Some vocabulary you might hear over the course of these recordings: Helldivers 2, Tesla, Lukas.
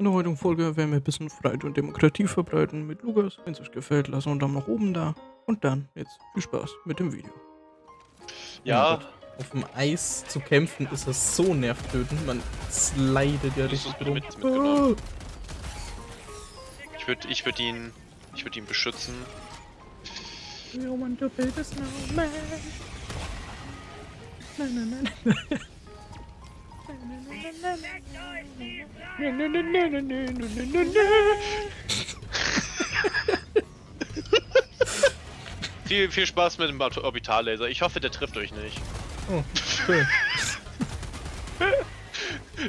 In der heutigen Folge werden wir ein bisschen Freiheit und Demokratie verbreiten mit Lukas. Wenn es euch gefällt, lasst einen Daumen nach oben da. Und dann jetzt viel Spaß mit dem Video. Ja. Oh, auf dem Eis zu kämpfen ist das so nervtötend. Man slidet ja richtig rum. Ich würde ihn beschützen. You want to build a snowman? Nein, nein, nein. Viel Spaß mit dem Orbitallaser. Ich hoffe, der trifft euch nicht. Oh, schön.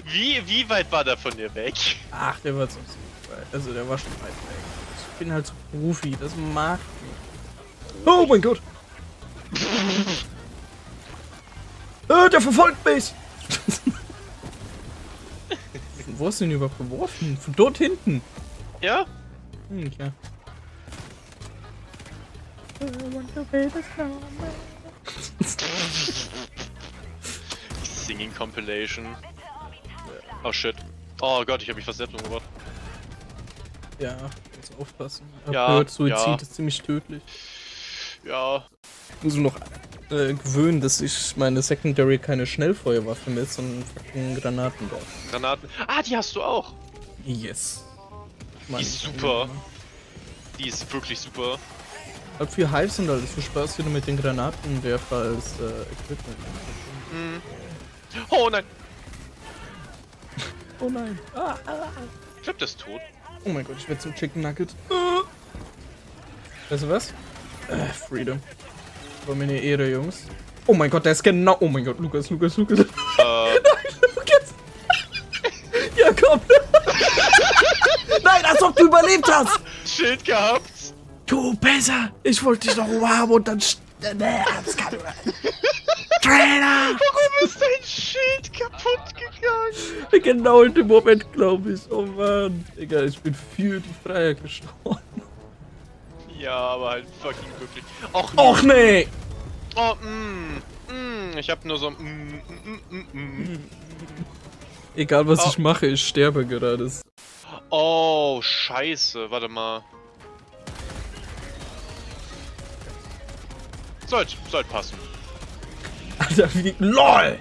Wie weit war der von dir weg? Ach, der war so weit. Also, der war schon weit weg. Ich bin halt so Profi, das mag ich. Oh mein Gott! Der verfolgt mich! Wo hast du ihn überhaupt geworfen? Von dort hinten? Ja? Hm, klar. Singing Compilation. Oh shit. Oh Gott, ich habe mich fast selbst umgebracht. Ja, jetzt aufpassen. Ja, Suizid ist ziemlich tödlich. Ja. Ich muss noch gewöhnen, dass ich meine Secondary keine Schnellfeuerwaffe mehr, sondern fucking Granatenwerfer. Granaten? Ah, die hast du auch! Yes. Die ist super. Die ist wirklich super. Hab viel Hives und alles, viel Spaß wieder mit den Granatenwerfer als Equipment. Mhm. Oh nein! Oh nein! Ah, ah, ah. Ich glaub, der ist tot. Oh mein Gott, ich werde zum Chicken Nugget. Weißt du was? Freedom. War mir eine Ehre, Jungs. Oh mein Gott, der ist genau... Oh mein Gott, Lukas. Nein, Lukas! Ja, komm! Nein, als ob du überlebt hast! Schild gehabt! Du, besser! Ich wollte dich noch umarmen und dann... Nee, das kann... Trainer! Warum ist dein Schild kaputt gegangen? Genau in dem Moment, glaube ich. Oh Mann. Digga, ich bin für die Freiheit gestorben. Ja, aber halt fucking wirklich. Och, och nee! Oh, ich hab nur so Egal was ich mache, ich sterbe gerade. Oh, scheiße, warte mal. Sollt passen. Alter, wie LOL!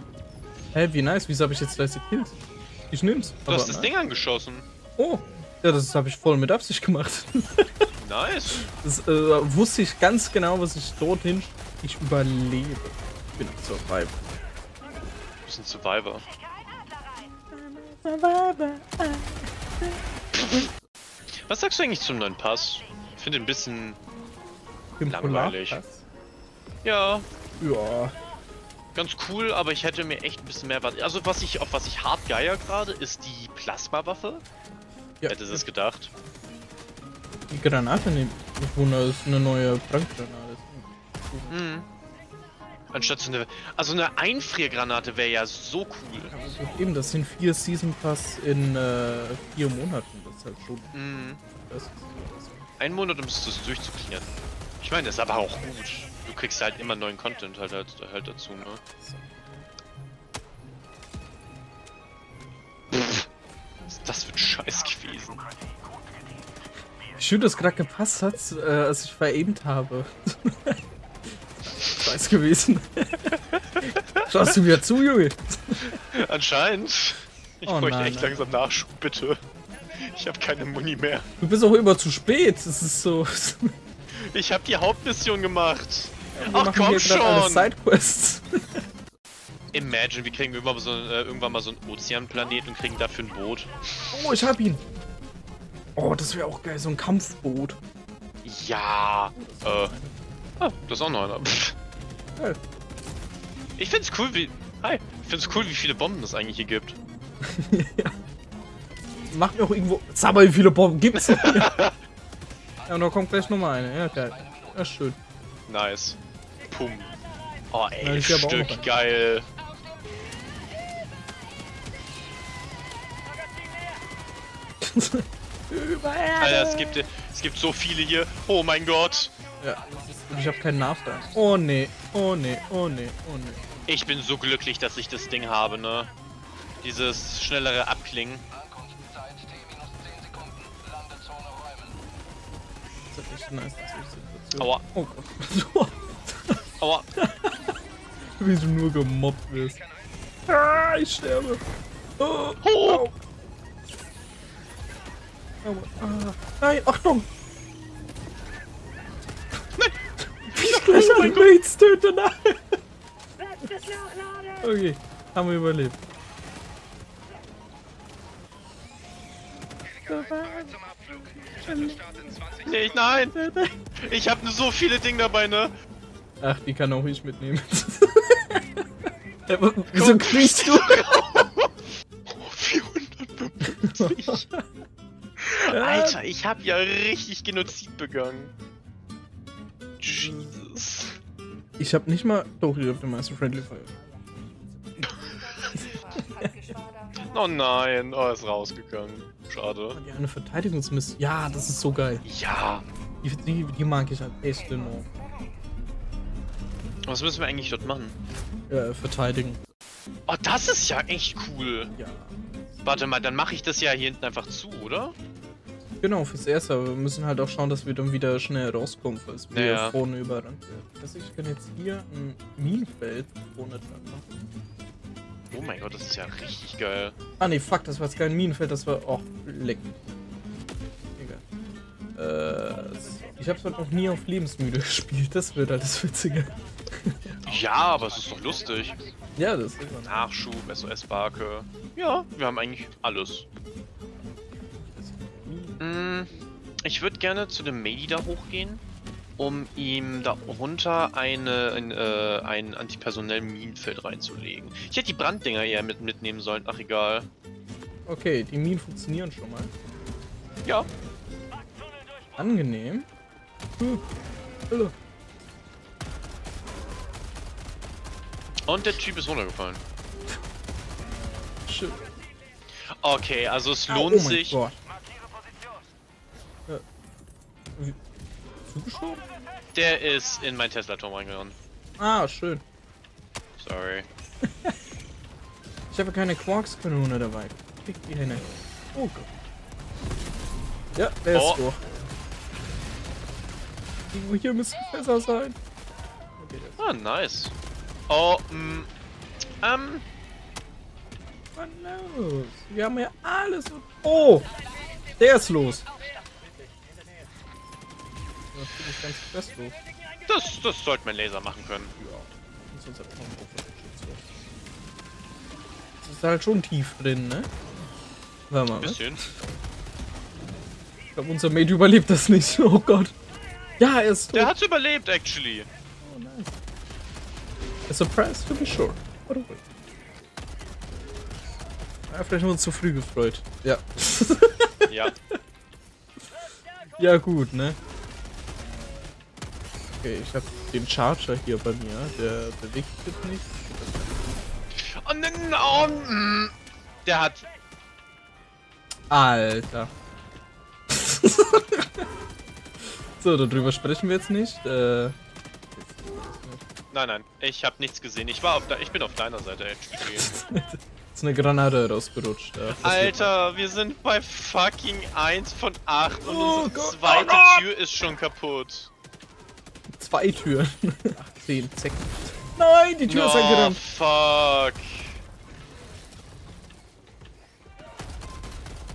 Hä, wie nice, wieso hab ich jetzt gleich gekillt? Ich nimm's. Du hast das Ding angeschossen. Oh, ja, das habe ich voll mit Absicht gemacht. Nice! Das wusste ich ganz genau, was ich dorthin... Ich überlebe. Ich bin ein Survivor. Du bist ein Survivor. Was sagst du eigentlich zum neuen Pass? Ich finde ihn ein bisschen... langweilig. Ja. Ja. Ganz cool, aber ich hätte mir echt ein bisschen mehr... Also auf was ich hart geier gerade, ist die Plasmawaffe. Ja. Hätte es gedacht. Die Granate nehmen. Ich wundere, ist eine neue Brandgranate. Mhm. Anstatt so eine... Also eine Einfriergranate wäre ja so cool. Ja, eben, das sind 4 Season Pass in 4 Monaten. Das ist halt schon... Mhm. Das ist so. 1 Monat, um es durchzuklären. Ich meine, das ist aber auch gut. Du kriegst halt immer neuen Content halt dazu, ne? So. Pff, was ist das für ein Scheiß gewesen? Schön, dass gerade gepasst hat, als ich verebmt habe. Scheiß gewesen. Schaust du wieder zu, Junge? Anscheinend. Ich bräuchte echt langsam Nachschub, bitte. Ich habe keine Muni mehr. Du bist auch immer zu spät, das ist so. Ich habe die Hauptmission gemacht. Ja, ach komm schon! Sidequests. Imagine, wir kriegen irgendwann mal so einen Ozeanplanet und kriegen dafür ein Boot. Oh, ich hab ihn! Oh, das wäre auch geil, so ein Kampfboot. Ja. Das ist auch noch einer. Geil. Ich find's cool, wie... Hi. Ich find's cool, wie viele Bomben es eigentlich hier gibt. Ja. Macht mir auch irgendwo... Sag mal, wie viele Bomben gibt's? Ja, und da kommt gleich nochmal eine. Ja, geil. Ja, schön. Nice. Pum. Oh, ey, ja, Stück. Geil. Alter, es gibt so viele hier. Oh mein Gott. Ja. Und ich habe keinen Nachteil. Oh nee, oh nee, oh nee, oh nee. Ich bin so glücklich, dass ich das Ding habe, ne? Dieses schnellere Abklingen. nicht nice, dass ich Aua. Oh Gott. Aua. Wie du nur gemobbt wirst. Ah, ich sterbe. Oh. Oh. Aua. Ah. Nein, Achtung. Nein. Ich hab nichts töten. Okay, haben wir überlebt. Nee, nein! Ich hab so viele Dinge dabei, ne? Ach, die kann auch ich mitnehmen. Wieso kriegst du? Oh, 450! Alter, ich hab ja richtig Genozid begangen. Jesus. Ich hab nicht mal... Doch, ich hab den meisten Friendly Fire. Oh nein, oh, er ist rausgegangen. Schade. Die eine Verteidigungsmist. Ja, das ist so geil. Ja. Die mag ich halt echt enorm. Was müssen wir eigentlich dort machen? Verteidigen. Oh, das ist ja echt cool. Ja. Warte mal, dann mache ich das ja hier hinten einfach zu, oder? Genau, fürs Erste. Aber wir müssen halt auch schauen, dass wir dann wieder schnell rauskommen, falls wir vorne überrannt werden. Das heißt, ich kann jetzt hier ein Minenfeld vorne dran machen. Oh mein Gott, das ist ja richtig geil. Ah ne, fuck, das war jetzt kein Minenfeld, das war... Oh, leck. Egal. Ich hab's halt noch nie auf Lebensmüde gespielt, das wird alles witziger. Ja, aber es ist doch lustig. Ja, das ist immer... Nachschub, SOS-Barke. Ja, wir haben eigentlich alles. Ich würde gerne zu dem Medi da hochgehen, um ihm da runter ein antipersonellen Minenfeld reinzulegen. Ich hätte die Branddinger eher mitnehmen sollen, ach egal. Okay, die Minen funktionieren schon mal. Ja. Angenehm. Und der Typ ist runtergefallen. Shit. Okay, also es lohnt sich... Gott. Zugeschoben? Der ist in mein Tesla-Turm reingegangen. Ah, schön. Sorry. Ich habe keine Quarkskanone dabei. Krieg die Hände. Oh Gott. Ja, der ist durch. Hier müssen Fässer sein. Okay, ah, nice. Oh, was los? Wir haben ja alles... Oh! Der ist los. Das finde ich ganz festlos. Das sollte mein Laser machen können. Ja. Das ist halt schon tief drin, ne? Warte mal. Ein bisschen. Ich glaube, unser Mate überlebt das nicht. Oh Gott. Ja, er ist tot. Der hat's überlebt, actually. Oh, nice. A surprise to be sure. What a way. Ja, vielleicht haben wir uns zu früh gefreut. Ja. Ja. Ja, gut, ne? Okay, ich hab den Charger hier bei mir, der bewegt sich nicht. Oh nein, oh, der hat... Alter. So, darüber sprechen wir jetzt nicht. Nein, nein, ich hab nichts gesehen. Ich bin auf deiner Seite, actually. Ist eine Granate rausgerutscht. Alter, wir sind bei fucking 1 von 8 und unsere zweite Tür ist schon kaputt. 2 Türen. 18 Zecken. Nein, die Tür ist eingerannt. Fuck.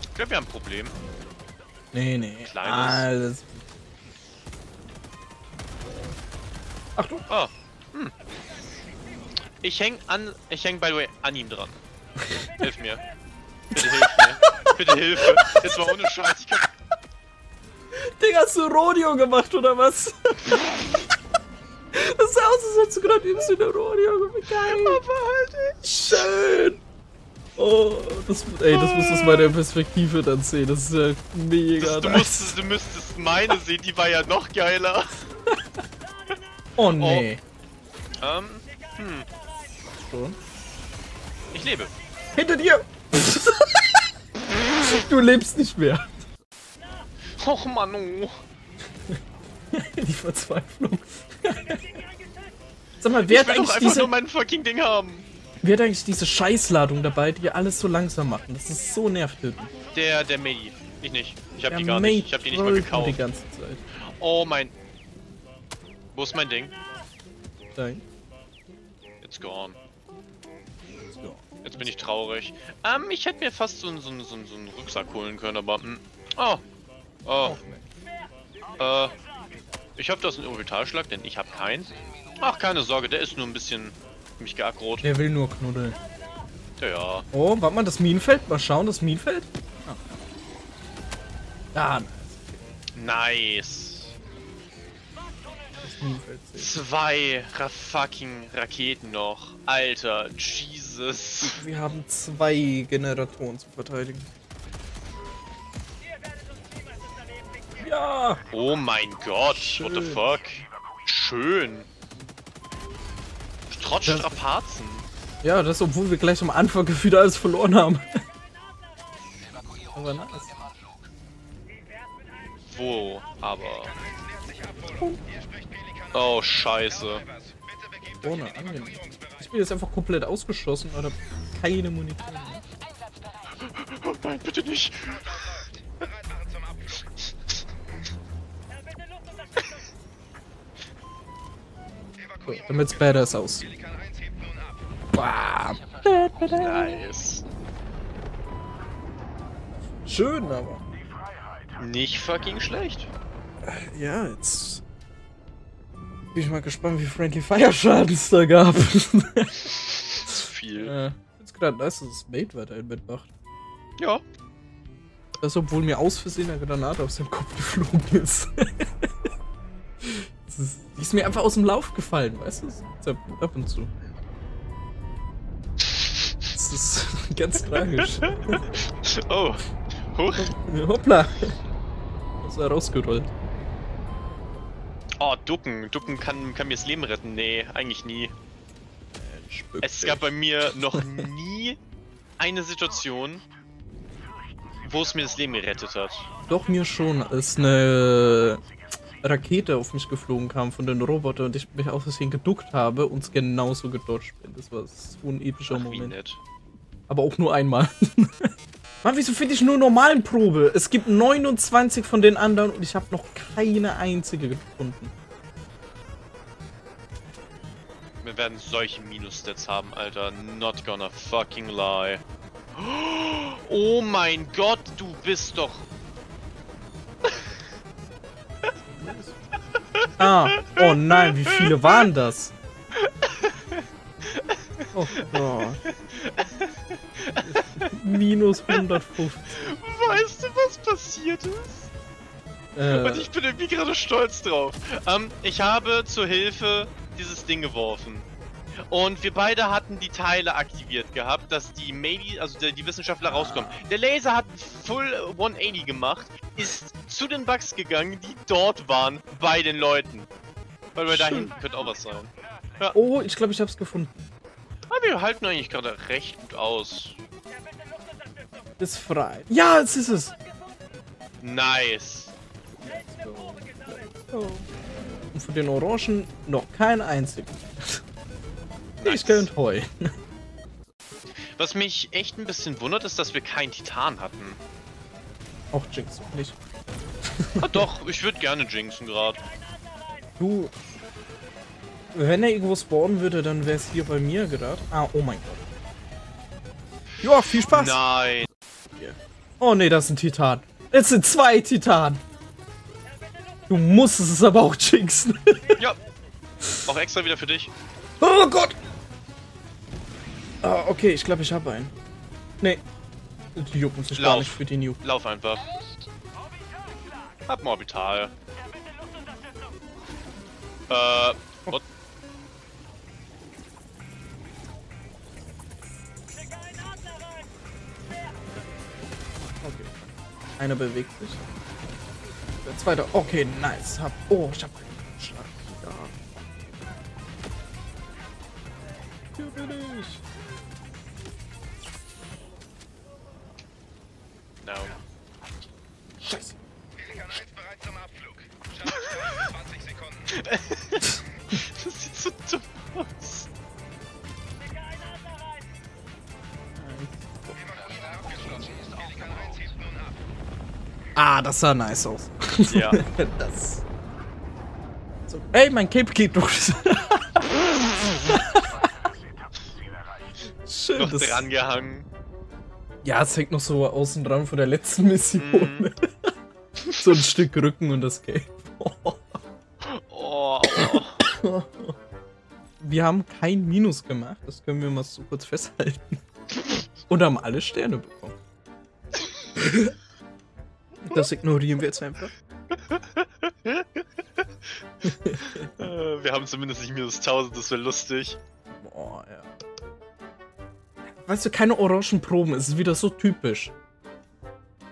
Ich glaube, wir haben ein Problem. Nee, nee. Kleines. Alles. Achtung. Oh. Hm. Ich häng by the way an ihm dran. Hilf mir. Bitte hilf mir. Bitte Hilfe. Jetzt mal ohne Scheiß. Ich kann... Digga, hast du Rodeo gemacht, oder was? Das sah aus, als hättest du gerade übst in der Rodeo. Geil. Aber halt echt. Schön. Oh, das musst du aus meiner Perspektive dann sehen. Das ist ja mega nice. Du müsstest meine sehen, die war ja noch geiler. Oh, nee. Oh. Schon? Ich lebe. Hinter dir! Du lebst nicht mehr. Och, Manu. Die Verzweiflung. Sag mal, wer hat eigentlich nur mein fucking Ding haben. Wer hat eigentlich diese Scheißladung dabei, die alles so langsam machen? Das ist so nervtötend. Der Medi. Ich nicht. Ich hab die gar nicht. Ich hab die nicht mal gekauft. Die ganze Zeit. Oh mein... Wo ist mein Ding? Nein. It's gone. It's gone. Jetzt bin ich traurig. Ich hätte mir fast so einen Rucksack holen können, aber... Oh! Oh. Ich hoffe, das ist ein Orbitalschlag, denn ich habe keinen. Ach, keine Sorge, der ist nur ein bisschen... mich geaggrot. Der will nur knuddeln. Ja. Oh, warte mal, das Minenfeld. Mal schauen, das Minenfeld. Ah, nice. Zwei fucking Raketen noch. Alter, Jesus. Wir haben zwei Generatoren zu verteidigen. Ja! Oh mein Gott, schön. What the fuck? Schön. Trotz Strapazen. Ja, das obwohl wir gleich am Anfang gefühlt alles verloren haben. Aber nice. Wo, aber... Oh, scheiße. Oh, ne, ich bin jetzt einfach komplett ausgeschossen, oder keine Munition mehr. Oh nein, bitte nicht! Cool, damit's badass aussieht. Bam! Nice. Schön, aber... Nicht fucking schlecht. Ja, jetzt bin ich mal gespannt, wie Friendly Fire Schaden es da gab. Viel. Ich find's gerade nice, dass es Mate weiter mitmacht. Ja. Das, obwohl mir aus Versehen eine Granate aus dem Kopf geflogen ist. Die ist mir einfach aus dem Lauf gefallen, weißt du? Ab und zu. Das ist ganz tragisch. Oh. Huch. Hoppla! Das war rausgerollt. Oh, ducken. Ducken kann mir das Leben retten. Nee, eigentlich nie. Es gab bei mir noch nie eine Situation, wo es mir das Leben gerettet hat. Doch, mir schon, als eine Rakete auf mich geflogen kam von den Robotern und ich mich aus Versehen geduckt habe und es genauso gedodged bin. Das war so ein epischer Moment. Wie nett. Aber auch nur einmal. Mann, wieso finde ich nur normalen Probe? Es gibt 29 von den anderen und ich habe noch keine einzige gefunden. Wir werden solche Minus-Stats haben, Alter. Not gonna fucking lie. Oh mein Gott, du bist doch... Ah, oh nein, wie viele waren das? Oh Gott. Minus 150. Weißt du, was passiert ist? Und ich bin irgendwie gerade stolz drauf. Ich habe zur Hilfe dieses Ding geworfen. Und wir beide hatten die Teile aktiviert gehabt, dass die Maybe, also die Wissenschaftler rauskommen. Der Laser hat Full 180 gemacht, ist zu den Bugs gegangen, die dort waren, bei den Leuten. Weil wir da hinten könnte auch was sein. Ja. Oh, ich glaube, ich hab's gefunden. Aber wir halten eigentlich gerade recht gut aus. Ist frei. Ja, es ist es. Nice. Oh. Und von den Orangen noch kein einziger. Nice. Ich könnte heulen. Was mich echt ein bisschen wundert, ist, dass wir keinen Titan hatten. Auch Jinx nicht. Ah, doch, ich würde gerne Jinxen gerade. Du. Wenn er irgendwo spawnen würde, dann wäre es hier bei mir gerade. Ah, oh mein Gott. Joa, viel Spaß. Nein. Oh ne, das ist ein Titan. Es sind zwei Titanen. Du musstest es aber auch jinxen. Ja. Auch extra wieder für dich. Oh Gott. Ah, okay, ich glaube, ich habe einen. Nee. Die jucken sich gar nicht für die Nuke. Lauf einfach. Hab ein Orbital. What? Okay. Einer bewegt sich. Der zweite. Okay, nice. Oh, ich hab einen Schlag. Ja. Hier bin ich. No. Scheiße. Bereit zum Abflug. Schafft 20 Sekunden. Das sieht so dumm aus. das sah nice aus. Ja. Das. So. Ey, mein Cape geht durch. Schön. Noch dran gehangen. Ja, es hängt noch so außen dran von der letzten Mission. Mm. So ein Stück Rücken und das Cape. Oh. Oh. Wir haben kein Minus gemacht, das können wir mal so kurz festhalten. Und haben alle Sterne bekommen. Das ignorieren wir jetzt einfach. Wir haben zumindest nicht minus 1000, das wäre lustig. Boah, ja. Weißt du, keine orangen Proben, es ist wieder so typisch.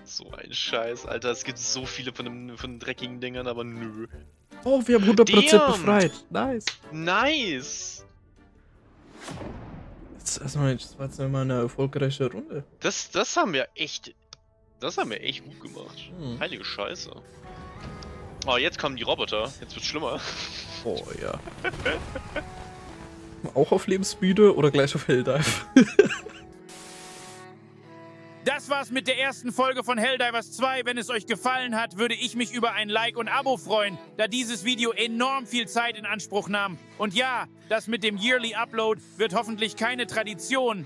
So ein Scheiß, Alter, es gibt so viele von den dreckigen Dingern, aber nö. Oh, wir haben 100% befreit. Nice. Nice. Das war jetzt mal eine erfolgreiche Runde. Das haben wir echt... Das haben wir echt gut gemacht. Hm. Heilige Scheiße. Oh, jetzt kommen die Roboter. Jetzt wird's schlimmer. Oh, ja. Auch auf Lebensmüde oder gleich auf Helldive? Das war's mit der ersten Folge von Helldivers 2. Wenn es euch gefallen hat, würde ich mich über ein Like und Abo freuen, da dieses Video enorm viel Zeit in Anspruch nahm. Und ja, das mit dem Yearly Upload wird hoffentlich keine Tradition.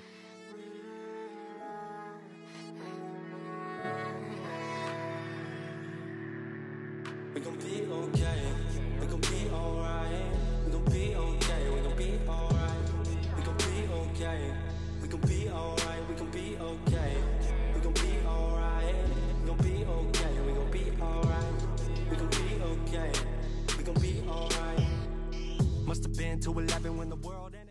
To 11 when the world ended.